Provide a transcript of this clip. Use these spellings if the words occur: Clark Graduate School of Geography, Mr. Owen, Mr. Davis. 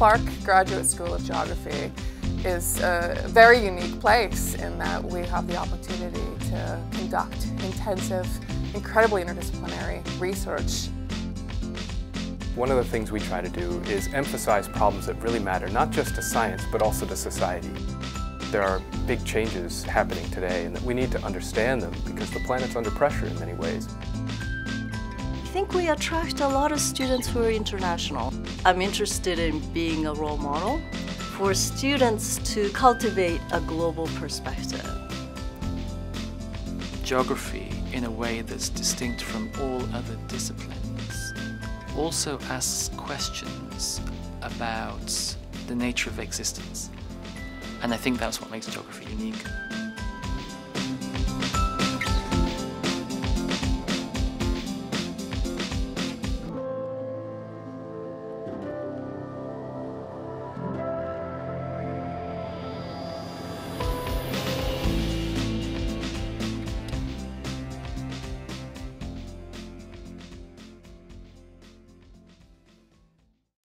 Clark Graduate School of Geography is a very unique place in that we have the opportunity to conduct intensive, incredibly interdisciplinary research. One of the things we try to do is emphasize problems that really matter, not just to science, but also to society. There are big changes happening today, and that we need to understand them because the planet's under pressure in many ways. I think we attract a lot of students who are international. I'm interested in being a role model for students to cultivate a global perspective. Geography, in a way that's distinct from all other disciplines, also asks questions about the nature of existence. And I think that's what makes geography unique.